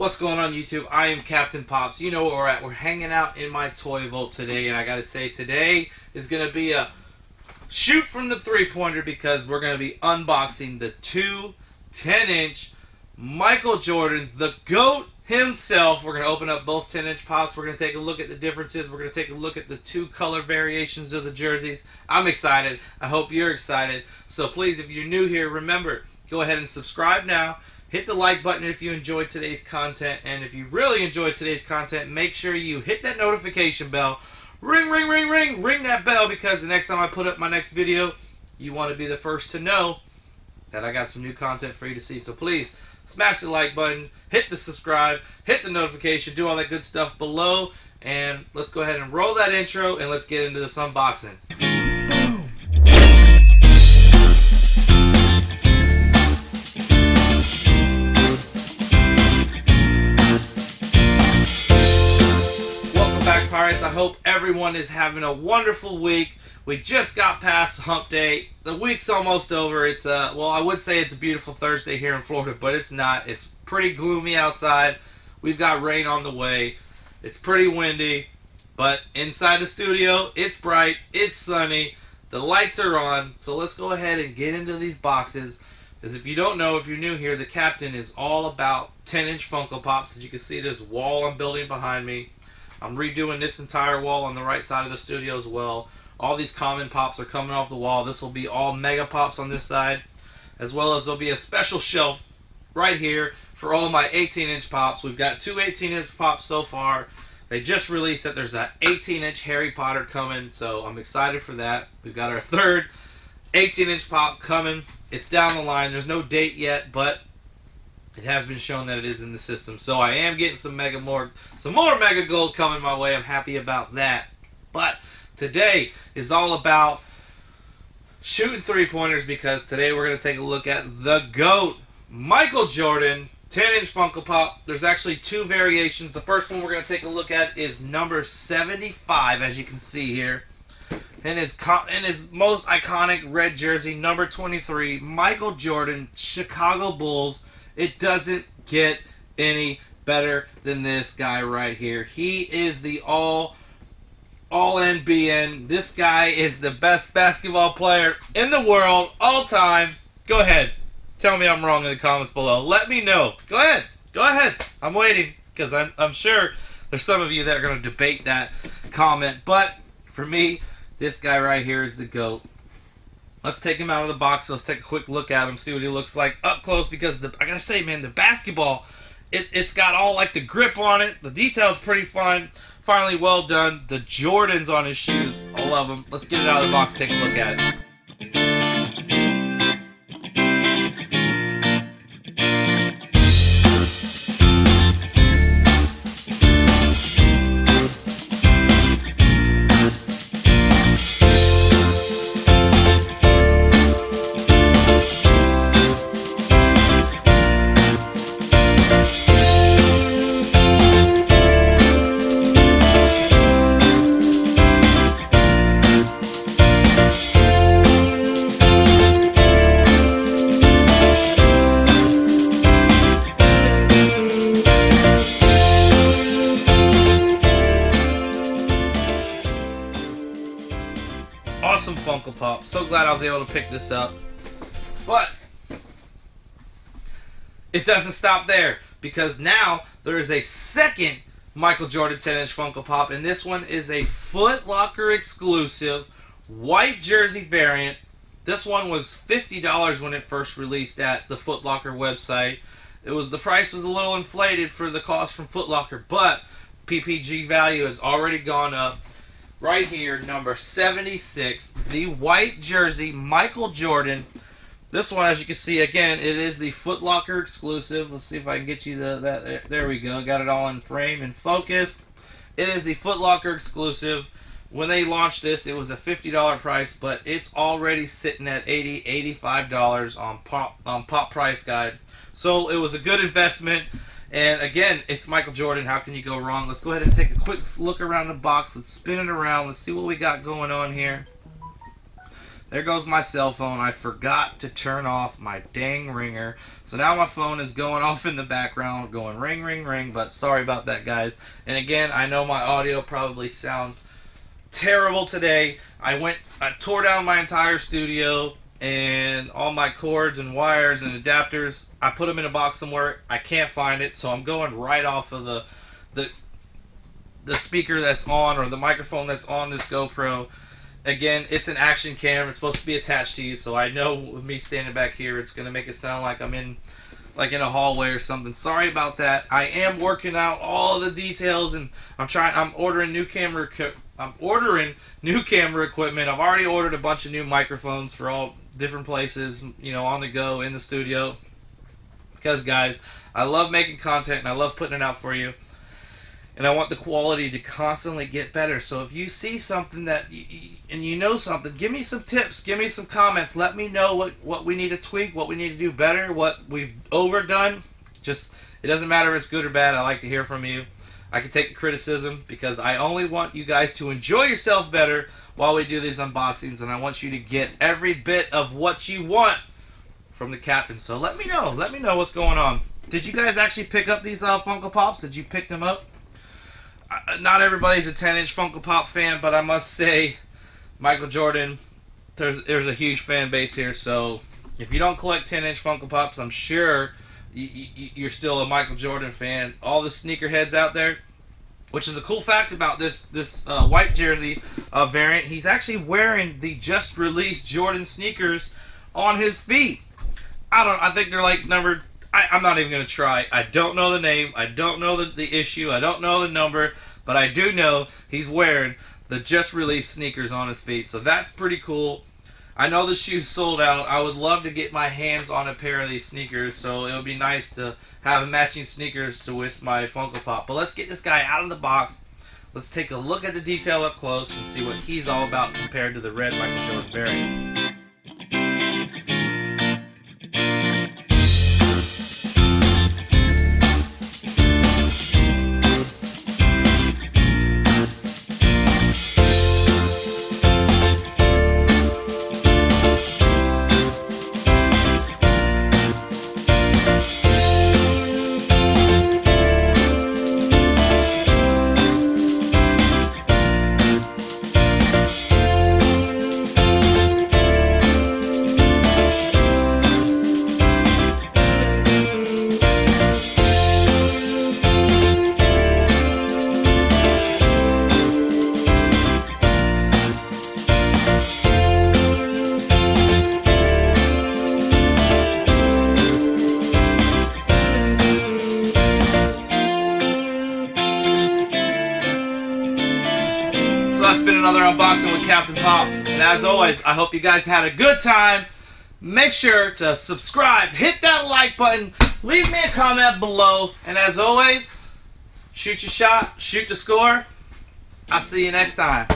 What's going on YouTube? I am Captain Pops. You know where we're at. We're hanging out in my toy vault today, and I gotta say today is gonna be a shoot from the three-pointer because we're gonna be unboxing the two 10-inch Michael Jordan, the GOAT himself. We're gonna open up both 10-inch pops. We're gonna take a look at the differences. We're gonna take a look at the two color variations of the jerseys. I'm excited. I hope you're excited. So please, if you're new here, remember, go ahead and subscribe now. Hit the like button if you enjoyed today's content, and if you really enjoyed today's content, make sure you hit that notification bell. Ring that bell, because the next time I put up my next video, you want to be the first to know that I got some new content for you to see. So please, smash the like button, hit the subscribe, hit the notification, do all that good stuff below, and let's go ahead and roll that intro, and let's get into this unboxing. Pirates, I hope everyone is having a wonderful week. We just got past hump day. The week's almost over. It's well, I would say it's a beautiful Thursday here in Florida, but it's not. It's pretty gloomy outside. We've got rain on the way. It's pretty windy, but inside the studio, it's bright, it's sunny, the lights are on. So let's go ahead and get into these boxes. Because if you don't know, if you're new here, the Captain is all about 10-inch Funko Pops. As you can see, this wall I'm building behind me, I'm redoing this entire wall on the right side of the studio as well. All these common pops are coming off the wall. This will be all mega pops on this side, as well as there'll be a special shelf right here for all my 18-inch pops. We've got two 18-inch pops so far. They just released that there's an 18-inch Harry Potter coming, so I'm excited for that. We've got our third 18-inch pop coming. It's down the line. There's no date yet, but it has been shown that it is in the system. So I am getting some more mega gold coming my way. I'm happy about that. But today is all about shooting three-pointers, because today we're going to take a look at the GOAT, Michael Jordan, 10-inch Funko Pop. There's actually two variations. The first one we're going to take a look at is number 75, as you can see here. In his most iconic red jersey, number 23, Michael Jordan, Chicago Bulls. It doesn't get any better than this guy right here. He is the all NBN. This guy is the best basketball player in the world all time. Go ahead. Tell me I'm wrong in the comments below. Let me know. Go ahead. Go ahead. I'm waiting, because I'm sure there's some of you that are going to debate that comment. But for me, this guy right here is the GOAT. Let's take him out of the box. Let's take a quick look at him, see what he looks like up close, because I gotta say, man, the basketball, it's got all like the grip on it. The detail's pretty fine, finally well done. The Jordans on his shoes, I love them. Let's get it out of the box, take a look at it. Awesome Funko Pop. So glad I was able to pick this up. But it doesn't stop there, because now there is a second Michael Jordan 10-inch Funko Pop, and this one is a Foot Locker exclusive white jersey variant. This one was $50 when it first released at the Foot Locker website. The price was a little inflated for the cost from Foot Locker, but PPG value has already gone up. Right here, number 76, the white jersey, Michael Jordan. This one, as you can see, again, it is the Foot Locker exclusive. Let's see if I can get you that. There we go. Got it all in frame and focus. It is the Foot Locker exclusive. When they launched this, it was a $50 price, but it's already sitting at $80, $85 on Pop Price Guide. So it was a good investment. And again, it's Michael Jordan. How can you go wrong? Let's go ahead and take a quick look around the box. Let's spin it around. Let's see what we got going on here. There goes my cell phone. I forgot to turn off my dang ringer. So now my phone is going off in the background, going ring, ring, ring. But sorry about that, guys. And again, I know my audio probably sounds terrible today. I tore down my entire studio and all my cords and wires and adapters. I put them in a box somewhere. I can't find it, so I'm going right off of the speaker that's on, or the microphone that's on this GoPro. Again, it's an action cam. It's supposed to be attached to you, so I know with me standing back here, it's going to make it sound like I'm in a hallway or something. Sorry about that. I am working out all the details, and I'm ordering new camera equipment. I've already ordered a bunch of new microphones for all different places, you know, on the go, in the studio. Because, guys, I love making content and I love putting it out for you. And I want the quality to constantly get better. So if you see something that, you know something, give me some tips, give me some comments. Let me know what we need to tweak, what we need to do better, what we've overdone. Just, it doesn't matter if it's good or bad. I like to hear from you. I can take the criticism because I only want you guys to enjoy yourself better while we do these unboxings. And I want you to get every bit of what you want from the captain. So let me know. Let me know what's going on. Did you guys actually pick up these Funko Pops? Did you pick them up? Not everybody's a 10-inch Funko Pop fan, but I must say, Michael Jordan, there's a huge fan base here. So if you don't collect 10-inch Funko Pops, I'm sure you're still a Michael Jordan fan. All the sneakerheads out there, which is a cool fact about this white jersey variant, he's actually wearing the just-released Jordan sneakers on his feet. I think they're like numbered. I'm not even going to try. I don't know the name. I don't know the issue. I don't know the number. But I do know he's wearing the just-released sneakers on his feet. So that's pretty cool. I know the shoes sold out. I would love to get my hands on a pair of these sneakers. So it would be nice to have matching sneakers to with my Funko Pop. But let's get this guy out of the box. Let's take a look at the detail up close and see what he's all about compared to the red Michael Jordan variant. Unboxing with Captain Pop, and as always, I hope you guys had a good time. Make sure to subscribe, hit that like button, leave me a comment below, and as always, shoot your shot, shoot the score. I'll see you next time.